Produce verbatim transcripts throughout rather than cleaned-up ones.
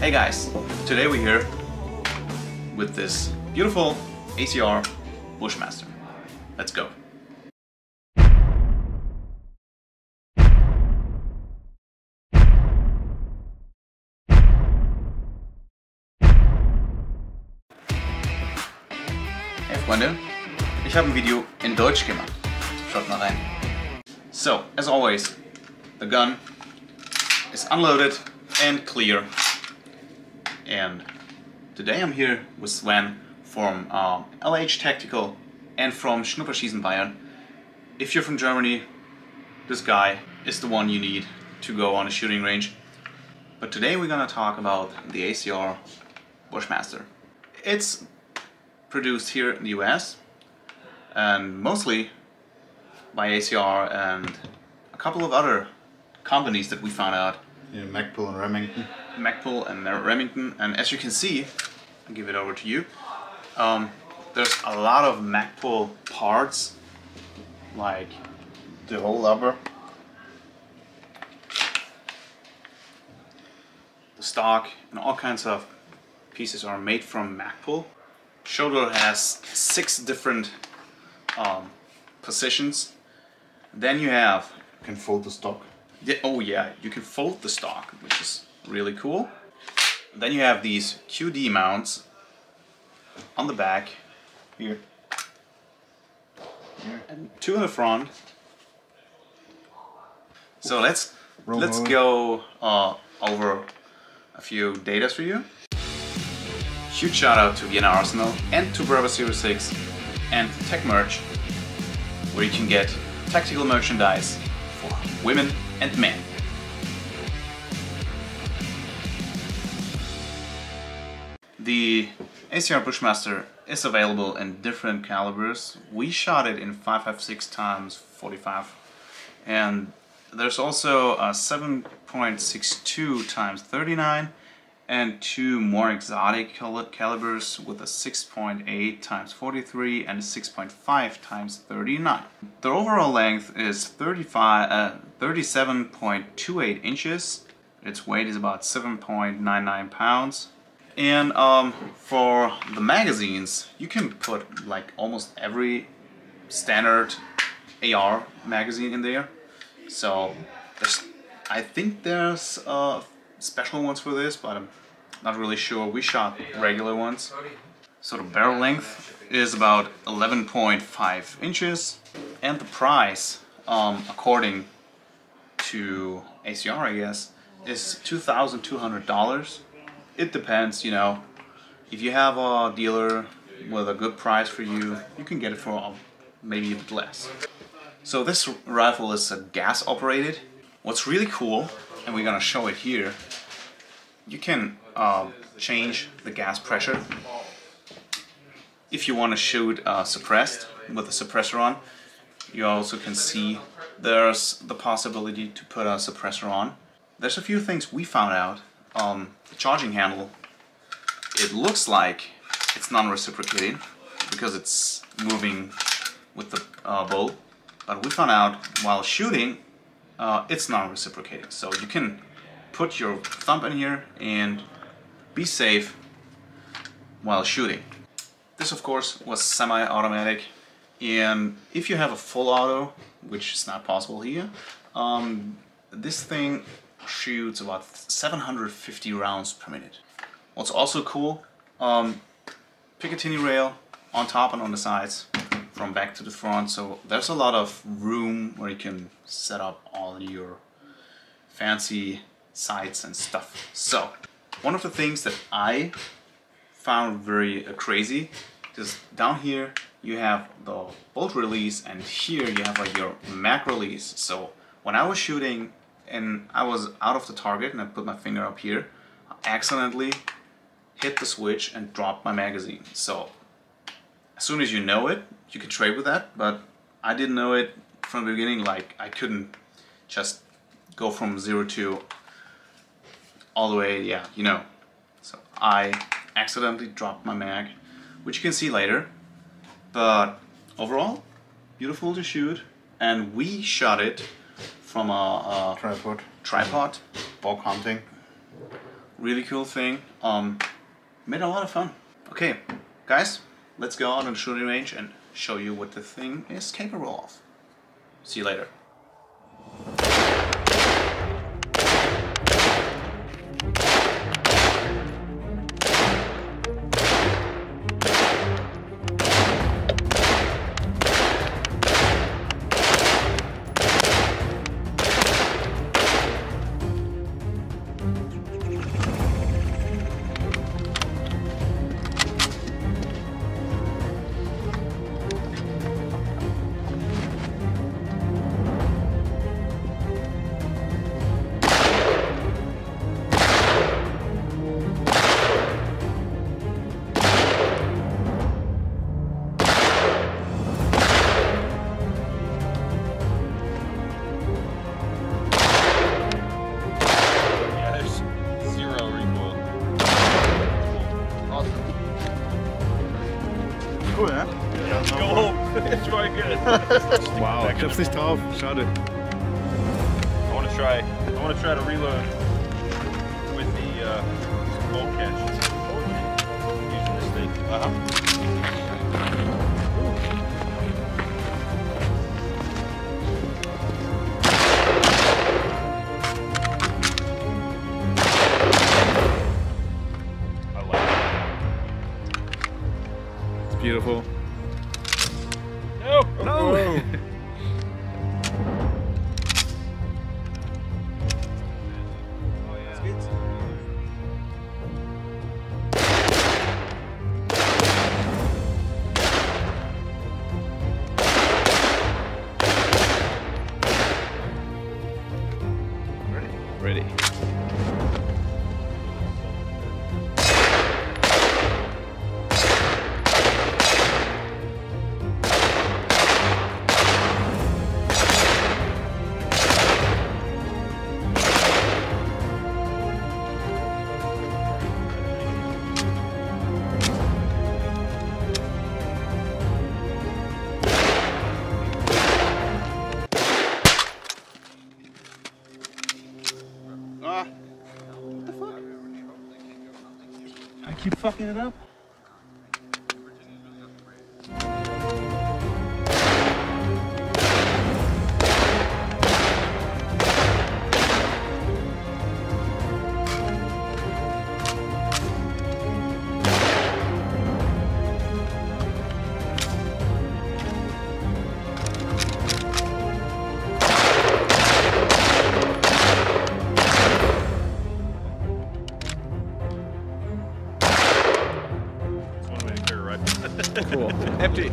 Hey guys, today we're here with this beautiful A C R Bushmaster. Let's go. Hey Freunde, ich habe ein Video in Deutsch gemacht. Schaut mal rein. So, as always, the gun is unloaded and clear. And today I'm here with Sven from uh, L H Tactical and from Schnupperschießen Bayern. If you're from Germany, this guy is the one you need to go on a shooting range. But today we're gonna talk about the A C R Bushmaster. It's produced here in the U S and mostly by A C R and a couple of other companies that we found out. Yeah, Magpul and Remington. Magpul and Remington, and as you can see, I'll give it over to you. Um, there's a lot of Magpul parts, like the whole rubber, the stock, and all kinds of pieces are made from Magpul. Shoulder has six different um, positions. Then you have. You can fold the stock. Yeah, oh yeah, you can fold the stock, which is really cool. Then you have these Q D mounts on the back here, here. And two in the front. So let's Roll let's over. go uh, over a few datas for you. Huge shout out to Vienna Arsenal and to Bravo Zero Six and Tech Merch, where you can get tactical merchandise for women and men. The A C R Bushmaster is available in different calibers. We shot it in five fifty-six by forty-five, and there's also a seven point six two by thirty-nine and two more exotic cal calibers with a six point eight by forty-three and a six point five by thirty-nine. The overall length is thirty-seven point two eight inches. Its weight is about seven point nine nine pounds. And um, for the magazines, you can put like almost every standard A R magazine in there. So there's, I think there's uh, special ones for this, but I'm not really sure. We shot regular ones. So the barrel length is about eleven point five inches, and the price, um, according to A C R, I guess, is two thousand two hundred dollars. It depends, you know, if you have a dealer with a good price for you, you can get it for maybe a bit less. So this rifle is a gas operated. What's really cool, and we're gonna show it here, you can uh, change the gas pressure. If you want to shoot uh, suppressed with a suppressor on, you also can see there's the possibility to put a suppressor on. There's a few things we found out. Um, the charging handle, it looks like it's non-reciprocating because it's moving with the uh, bolt, but we found out while shooting uh, it's non-reciprocating, so you can put your thumb in here and be safe while shooting. This of course was semi-automatic, and if you have a full auto, which is not possible here, um, this thing shoots about seven hundred fifty rounds per minute. What's also cool, um, Picatinny rail on top and on the sides, from back to the front, so there's a lot of room where you can set up all your fancy sights and stuff. So, one of the things that I found very uh, crazy is down here you have the bolt release, and here you have uh, your mag release. So, when I was shooting and I was out of the target, and I put my finger up here, I accidentally hit the switch and dropped my magazine. So as soon as you know it, you can trade with that, but I didn't know it from the beginning. Like, I couldn't just go from zero to all the way, yeah, you know. So I accidentally dropped my mag, which you can see later, but overall, beautiful to shoot, and we shot it from a, a tripod, tripod, bulk hunting, really cool thing, um, made a lot of fun. Okay, guys, let's go out on the shooting range and show you what the thing is capable of. See you later. Cool, ja? Ja, let's go home. Enjoy good. Wow, ich hab's nicht drauf. Schade. I wanna try. I wanna try to reload with the uh, bolt catch. Using this thing. Uh huh. I like it. It's beautiful. No! No! Keep fucking it up. Cool. Empty.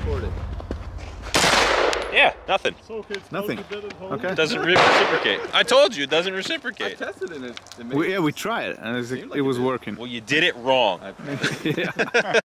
Yeah, nothing. It's nothing. Okay. It doesn't reciprocate. I told you, it doesn't reciprocate. I tested it. it, it we, yeah, we tried it, and it, it, like it was it working. Well, you did it wrong. yeah.